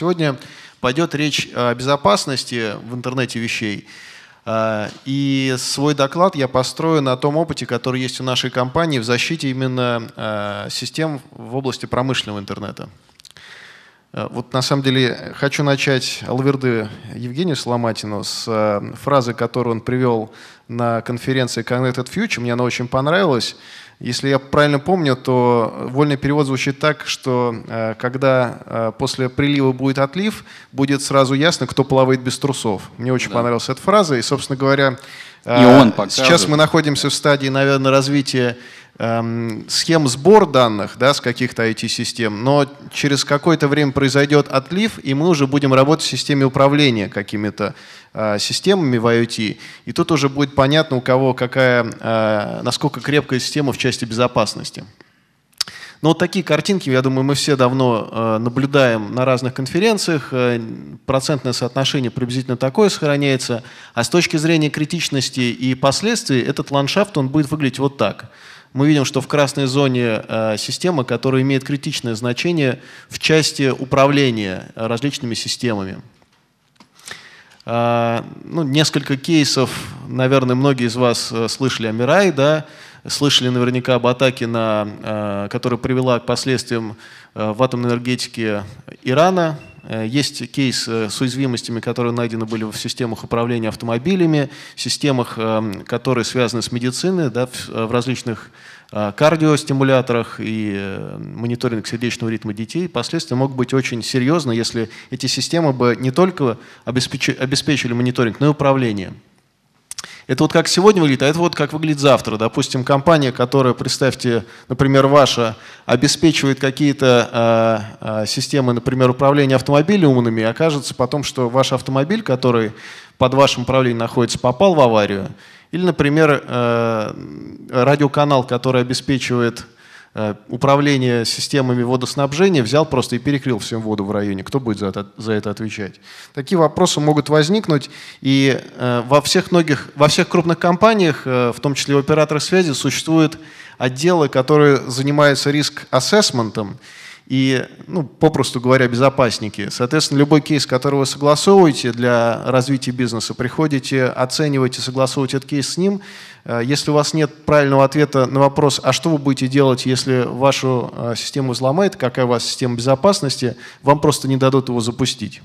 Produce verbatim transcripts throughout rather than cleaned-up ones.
Сегодня пойдет речь о безопасности в интернете вещей. И свой доклад я построю на том опыте, который есть у нашей компании в защите именно систем в области промышленного интернета. Вот на самом деле хочу начать Альверды Евгению Саламатину с фразы, которую он привел на конференции Connected Future. Мне она очень понравилась. Если я правильно помню, то вольный перевод звучит так, что когда после прилива будет отлив, будет сразу ясно, кто плавает без трусов. Мне очень да. понравилась эта фраза. И, собственно говоря, и он сейчас мы находимся в стадии, наверное, развития схем сбора данных, да, с каких-то ай ти-систем, но через какое-то время произойдет отлив, и мы уже будем работать в системе управления какими-то э, системами в IoT. И тут уже будет понятно, у кого какая, э, насколько крепкая система в части безопасности. Но вот такие картинки, я думаю, мы все давно э, наблюдаем на разных конференциях. Э, процентное соотношение приблизительно такое сохраняется. А с точки зрения критичности и последствий этот ландшафт он будет выглядеть вот так. Мы видим, что в красной зоне э, система, которая имеет критичное значение в части управления различными системами. Э, ну, несколько кейсов, наверное, многие из вас слышали о Мирай, да? Слышали наверняка об атаке, на, э, которая привела к последствиям э, в атомной энергетике Ирана. Есть кейс с уязвимостями, которые найдены были в системах управления автомобилями, системах, которые связаны с медициной, да, в различных кардиостимуляторах и мониторинг сердечного ритма детей. Последствия могут быть очень серьезны, если эти системы бы не только обеспечили мониторинг, но и управление. Это вот как сегодня выглядит, а это вот как выглядит завтра. Допустим, компания, которая, представьте, например, ваша, обеспечивает какие-то э, э, системы, например, управления автомобилем умными, и окажется потом, что ваш автомобиль, который под вашим управлением находится, попал в аварию. Или, например, э, радиоканал, который обеспечивает э, управление системами водоснабжения, взял просто и перекрыл всем воду в районе. Кто будет за это, за это отвечать? Такие вопросы могут возникнуть, и э, во, всех многих, во всех крупных компаниях, э, в том числе у операторов связи, существуют отделы, которые занимаются риск-ассессментом и, ну, попросту говоря, безопасники. Соответственно, любой кейс, который вы согласовываете для развития бизнеса, приходите, оцениваете, согласовываете этот кейс с ним. Если у вас нет правильного ответа на вопрос, а что вы будете делать, если вашу систему взломает, какая у вас система безопасности, вам просто не дадут его запустить.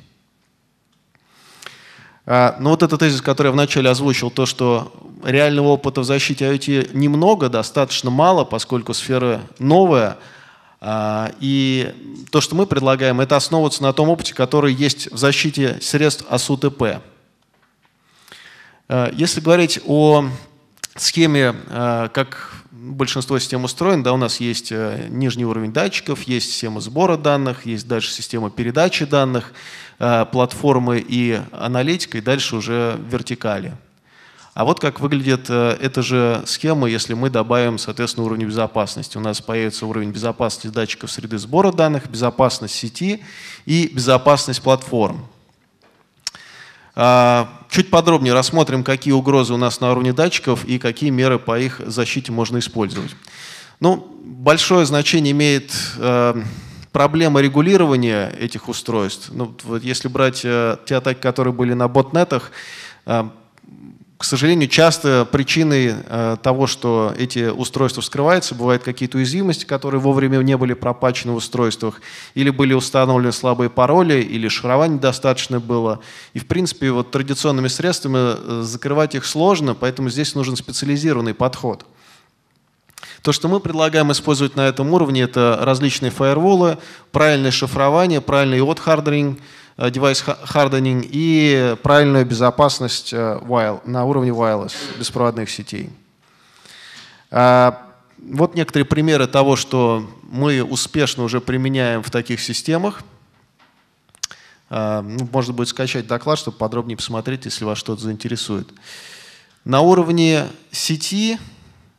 Но вот этот тезис, который я вначале озвучил, то, что реального опыта в защите IoT немного, достаточно мало, поскольку сфера новая. И то, что мы предлагаем, это основываться на том опыте, который есть в защите средств АСУТП. Если говорить о схеме, как большинство систем устроен, да, у нас есть нижний уровень датчиков, есть система сбора данных, есть дальше система передачи данных, платформы и аналитика, и дальше уже вертикали. А вот как выглядит эта же схема, если мы добавим, соответственно, уровень безопасности. У нас появится уровень безопасности датчиков среды сбора данных, безопасность сети и безопасность платформ. Чуть подробнее рассмотрим, какие угрозы у нас на уровне датчиков и какие меры по их защите можно использовать. Ну, большое значение имеет проблема регулирования этих устройств. Ну, вот если брать те атаки, которые были на ботнетах, к сожалению, часто причиной э, того, что эти устройства вскрываются, бывают какие-то уязвимости, которые вовремя не были пропатчены в устройствах, или были установлены слабые пароли, или шифрование недостаточно было. И, в принципе, вот традиционными средствами закрывать их сложно, поэтому здесь нужен специализированный подход. То, что мы предлагаем использовать на этом уровне, это различные фаерволы, правильное шифрование, правильный отхардеринг, девайс харденинг и правильную безопасность на уровне wireless, беспроводных сетей. Вот некоторые примеры того, что мы успешно уже применяем в таких системах. Можно будет скачать доклад, чтобы подробнее посмотреть, если вас что-то заинтересует. На уровне сети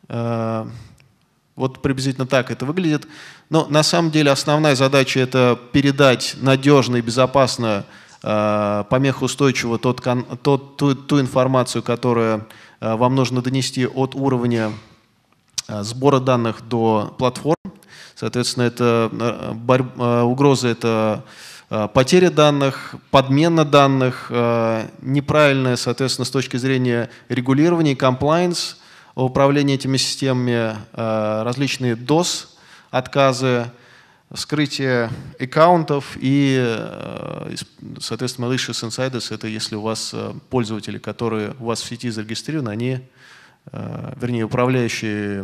вот приблизительно так это выглядит. Но на самом деле основная задача — это передать надежно и безопасно, э, помехоустойчиво тот, тот, ту, ту информацию, которую э, вам нужно донести от уровня э, сбора данных до платформ. Соответственно, это, э, борь, э, угроза — это Потеря данных, подмена данных, неправильное, соответственно, с точки зрения регулирования и compliance, управления этими системами, различные дос, отказы, скрытие аккаунтов и, соответственно, malicious insiders — это если у вас пользователи, которые у вас в сети зарегистрированы, они, вернее, управляющие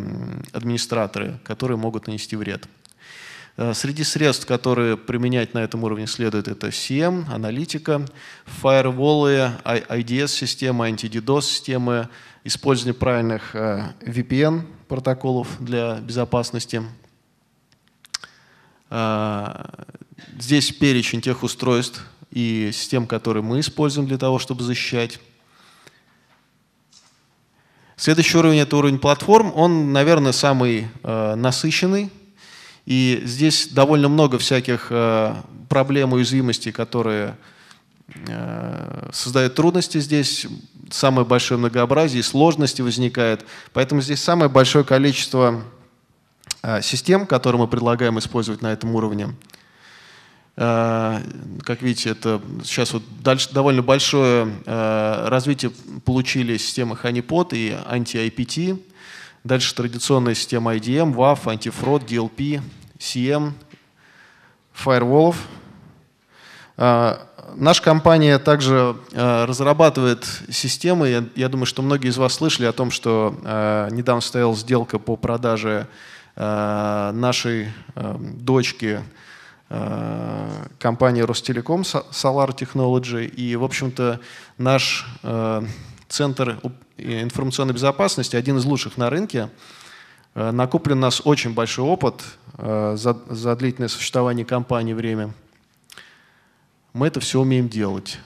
администраторы, которые могут нанести вред. Среди средств, которые применять на этом уровне следует, это си эм, аналитика, фаерволы, ай ди эс-системы, анти-ддос-системы, использование правильных ви пи эн-протоколов для безопасности. Здесь перечень тех устройств и систем, которые мы используем для того, чтобы защищать. Следующий уровень – это уровень платформ. Он, наверное, самый э, насыщенный. И здесь довольно много всяких э, проблем и уязвимостей, которые э, создают трудности. Здесь самое большое многообразие и сложности возникает. Поэтому здесь самое большое количество систем, которые мы предлагаем использовать на этом уровне. Как видите, это сейчас вот дальше довольно большое развитие получили системы Honeypot и анти ай пи ти. Дальше традиционная система ай ди эм, ваф, антифрод, ди эл пи, си эм, фаерволов. Наша компания также разрабатывает системы. Я думаю, что многие из вас слышали о том, что недавно состоялась сделка по продаже нашей дочки компании Ростелеком Solar Technology. И, в общем-то, наш центр информационной безопасности, один из лучших на рынке, накоплен у нас очень большой опыт за, за длительное существование компании время. Мы это все умеем делать.